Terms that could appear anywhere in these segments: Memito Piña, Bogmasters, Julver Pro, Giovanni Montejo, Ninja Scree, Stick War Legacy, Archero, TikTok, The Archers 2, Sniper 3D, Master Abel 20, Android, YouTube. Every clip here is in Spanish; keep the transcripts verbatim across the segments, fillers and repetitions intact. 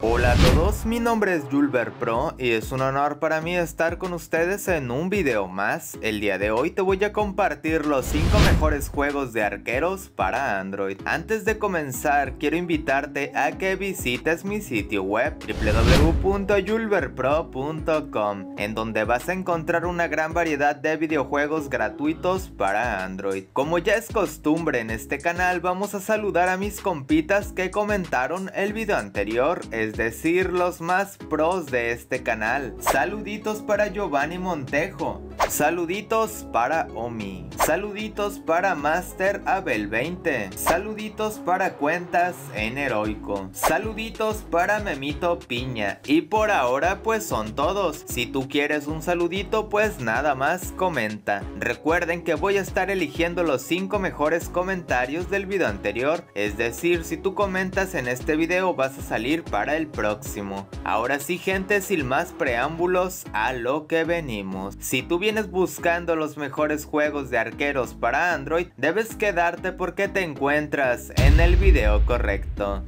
Hola a todos, mi nombre es Julver Pro y es un honor para mí estar con ustedes en un video más. El día de hoy te voy a compartir los cinco mejores juegos de arqueros para Android. Antes de comenzar, quiero invitarte a que visites mi sitio web w w w punto julver pro punto com, en donde vas a encontrar una gran variedad de videojuegos gratuitos para Android. Como ya es costumbre en este canal, vamos a saludar a mis compitas que comentaron el video anterior, es decir, los más pros de este canal. Saluditos para Giovanni Montejo, saluditos para Omi, saluditos para Master Abel veinte, saluditos para Cuentas en Heroico, saluditos para Memito Piña. Y por ahora pues son todos. Si tú quieres un saludito, pues nada más comenta. Recuerden que voy a estar eligiendo los cinco mejores comentarios del video anterior, es decir, si tú comentas en este video vas a salir para el próximo. Ahora sí, gente, sin más preámbulos, a lo que venimos. Si tú vienes buscando los mejores juegos de arqueros para Android, debes quedarte porque te encuentras en el video correcto.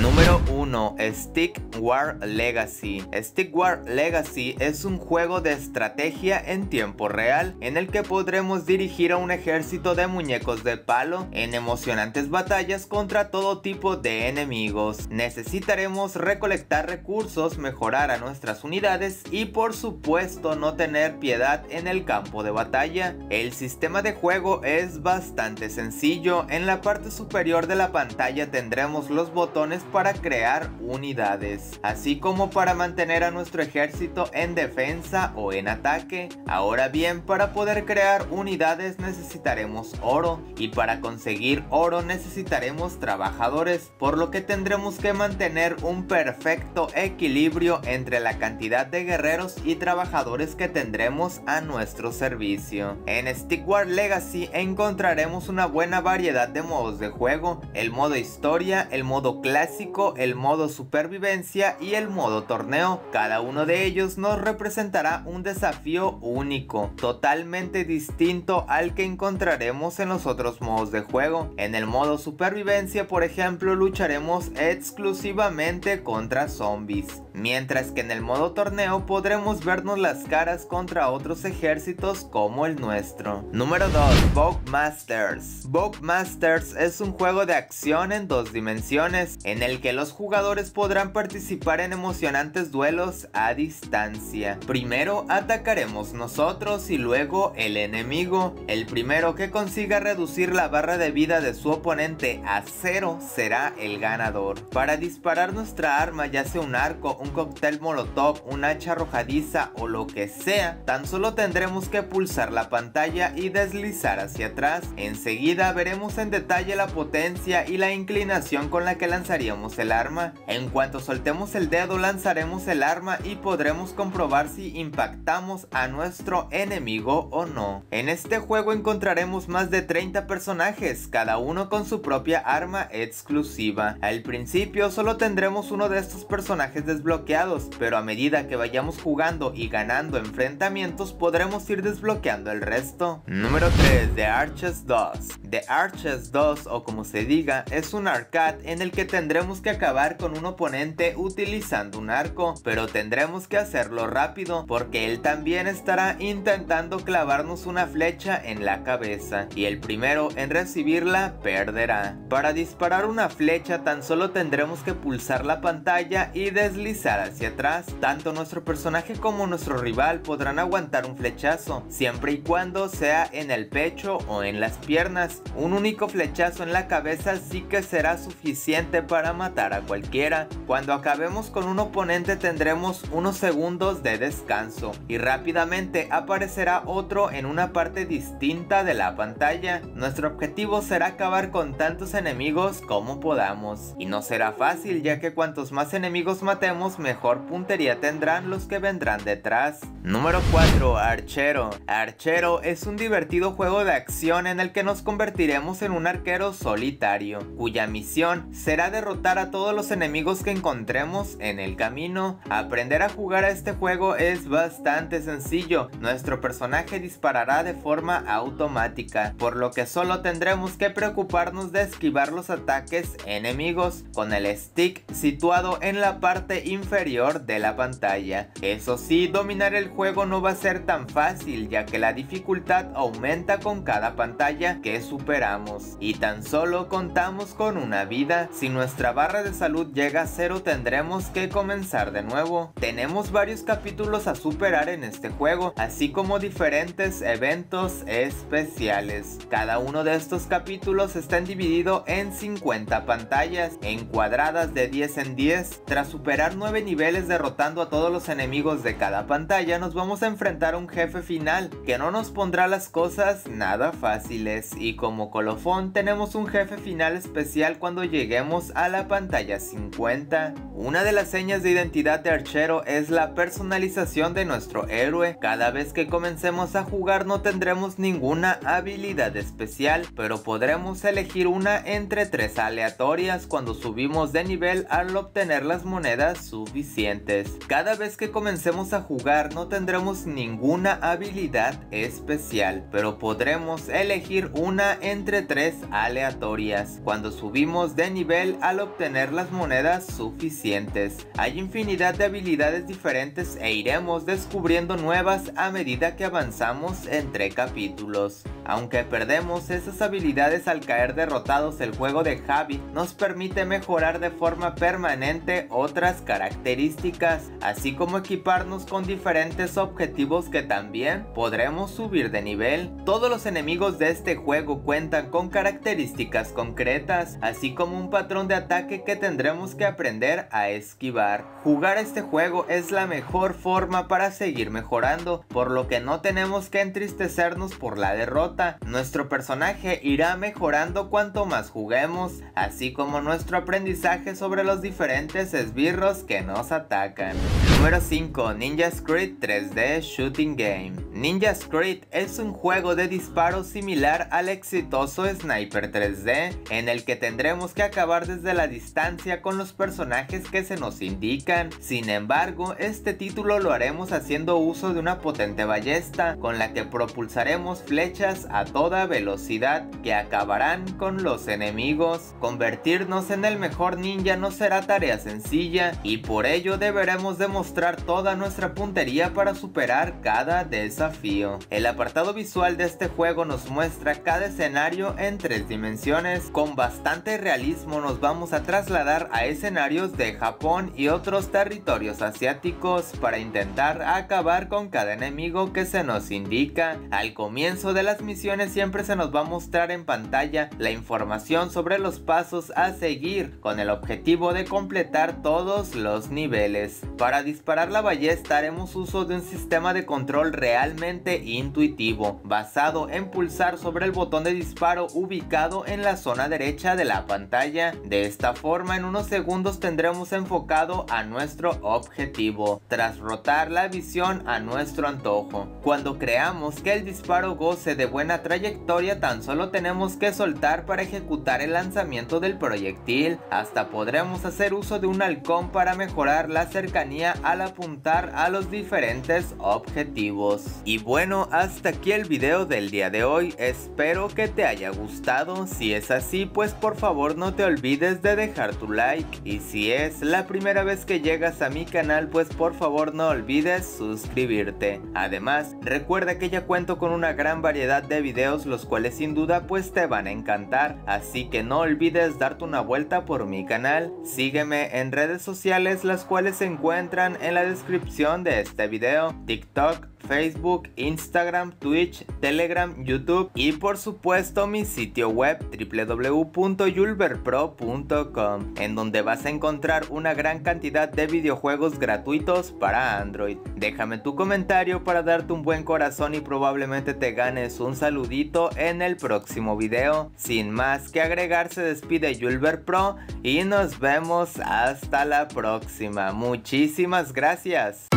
Número uno. Stick War Legacy. Stick War Legacy es un juego de estrategia en tiempo real en el que podremos dirigir a un ejército de muñecos de palo en emocionantes batallas contra todo tipo de enemigos. Necesitaremos recolectar recursos, mejorar a nuestras unidades y por supuesto no tener piedad en el campo de batalla. El sistema de juego es bastante sencillo. En la parte superior de la pantalla tendremos los botones para crear unidades, así como para mantener a nuestro ejército en defensa o en ataque. Ahora bien, para poder crear unidades necesitaremos oro, y para conseguir oro necesitaremos trabajadores, por lo que tendremos que mantener un perfecto equilibrio entre la cantidad de guerreros y trabajadores que tendremos a nuestro servicio. En Stick War Legacy encontraremos una buena variedad de modos de juego: el modo historia, el modo clásico, el modo supervivencia y el modo torneo. Cada uno de ellos nos representará un desafío único, totalmente distinto al que encontraremos en los otros modos de juego. En el modo supervivencia, por ejemplo, lucharemos exclusivamente contra zombies, mientras que en el modo torneo podremos vernos las caras contra otros ejércitos como el nuestro. Número dos. Bogmasters. Bogmasters es un juego de acción en dos dimensiones en el que los jugadores podrán participar en emocionantes duelos a distancia. Primero atacaremos nosotros y luego el enemigo. El primero que consiga reducir la barra de vida de su oponente a cero será el ganador. Para disparar nuestra arma, ya sea un arco, un cóctel molotov, un hacha arrojadiza o lo que sea, tan solo tendremos que pulsar la pantalla y deslizar hacia atrás. Enseguida veremos en detalle la potencia y la inclinación con la que lanzaríamos el arma. En cuanto soltemos el dedo, lanzaremos el arma y podremos comprobar si impactamos a nuestro enemigo o no. En este juego encontraremos más de treinta personajes, cada uno con su propia arma exclusiva. Al principio solo tendremos uno de estos personajes desbloqueados, pero a medida que vayamos jugando y ganando enfrentamientos podremos ir desbloqueando el resto. Número tres. The Archers dos. The Archers dos, o como se diga, es un arcade en el que tendremos que acabar con un oponente utilizando un arco, pero tendremos que hacerlo rápido porque él también estará intentando clavarnos una flecha en la cabeza, y el primero en recibirla perderá. Para disparar una flecha tan solo tendremos que pulsar la pantalla y deslizar hacia atrás. Tanto nuestro personaje como nuestro rival podrán aguantar un flechazo, siempre y cuando sea en el pecho o en las piernas. Un único flechazo en la cabeza sí que será suficiente para matar matar a cualquiera. Cuando acabemos con un oponente tendremos unos segundos de descanso y rápidamente aparecerá otro en una parte distinta de la pantalla. Nuestro objetivo será acabar con tantos enemigos como podamos, y no será fácil, ya que cuantos más enemigos matemos pues mejor puntería tendrán los que vendrán detrás. Número cuatro. Archero. Archero es un divertido juego de acción en el que nos convertiremos en un arquero solitario, cuya misión será derrotar a todos los enemigos que encontremos en el camino. Aprender a jugar a este juego es bastante sencillo. Nuestro personaje disparará de forma automática, por lo que solo tendremos que preocuparnos de esquivar los ataques enemigos con el stick situado en la parte inferior de la pantalla. Eso sí, dominar el juego no va a ser tan fácil, ya que la dificultad aumenta con cada pantalla que superamos y tan solo contamos con una vida. Si nuestra barra de salud llega a cero, tendremos que comenzar de nuevo. Tenemos varios capítulos a superar en este juego, así como diferentes eventos especiales. Cada uno de estos capítulos están dividido en cincuenta pantallas encuadradas de diez en diez. Tras superar nueve niveles derrotando a todos los enemigos de cada pantalla, nos vamos a enfrentar a un jefe final que no nos pondrá las cosas nada fáciles, y como colofón tenemos un jefe final especial cuando lleguemos a la pantalla cincuenta. Una de las señas de identidad de Archero es la personalización de nuestro héroe. Cada vez que comencemos a jugar no tendremos ninguna habilidad especial, pero podremos elegir una entre tres aleatorias cuando subimos de nivel al obtener las monedas suficientes. Cada vez que comencemos a jugar no tendremos ninguna habilidad especial, pero podremos elegir una entre tres aleatorias cuando subimos de nivel al obtener las monedas suficientes. Hay infinidad de habilidades diferentes e iremos descubriendo nuevas a medida que avanzamos entre capítulos. Aunque perdemos esas habilidades al caer derrotados, el juego de Javi nos permite mejorar de forma permanente otras características, así como equiparnos con diferentes objetivos que también podremos subir de nivel. Todos los enemigos de este juego cuentan con características concretas, así como un patrón de ataque que tendremos que aprender a esquivar. Jugar este juego es la mejor forma para seguir mejorando, por lo que no tenemos que entristecernos por la derrota. Nuestro personaje irá mejorando cuanto más juguemos, así como nuestro aprendizaje sobre los diferentes esbirros que nos atacan. Número cinco. Ninja Scree tres D Shooting Game. Ninja Scree es un juego de disparo similar al exitoso Sniper tres D, en el que tendremos que acabar desde la distancia con los personajes que se nos indican. Sin embargo, este título lo haremos haciendo uso de una potente ballesta con la que propulsaremos flechas a toda velocidad que acabarán con los enemigos. Convertirnos en el mejor ninja no será tarea sencilla y por ello deberemos demostrar mostrar toda nuestra puntería para superar cada desafío. El apartado visual de este juego nos muestra cada escenario en tres dimensiones. Con bastante realismo nos vamos a trasladar a escenarios de Japón y otros territorios asiáticos para intentar acabar con cada enemigo que se nos indica. Al comienzo de las misiones siempre se nos va a mostrar en pantalla la información sobre los pasos a seguir, con el objetivo de completar todos los niveles. Para disparar la ballesta haremos uso de un sistema de control realmente intuitivo, basado en pulsar sobre el botón de disparo ubicado en la zona derecha de la pantalla. De esta forma, en unos segundos tendremos enfocado a nuestro objetivo, tras rotar la visión a nuestro antojo. Cuando creamos que el disparo goce de buena trayectoria, tan solo tenemos que soltar para ejecutar el lanzamiento del proyectil. Hasta podremos hacer uso de un halcón para mejorar la cercanía al apuntar a los diferentes objetivos. Y bueno, hasta aquí el video del día de hoy. Espero que te haya gustado. Si es así, pues por favor no te olvides de dejar tu like, y si es la primera vez que llegas a mi canal, pues por favor no olvides suscribirte. Además, recuerda que ya cuento con una gran variedad de videos, los cuales sin duda pues te van a encantar, así que no olvides darte una vuelta por mi canal. Sígueme en redes sociales, las cuales se encuentran en la descripción de este video: TikTok, Facebook, Instagram, Twitch, Telegram, YouTube y por supuesto mi sitio web w w w punto julver pro punto com, en donde vas a encontrar una gran cantidad de videojuegos gratuitos para Android. Déjame tu comentario para darte un buen corazón y probablemente te ganes un saludito en el próximo video. Sin más que agregar, se despide Julver Pro y nos vemos hasta la próxima. Muchísimas gracias.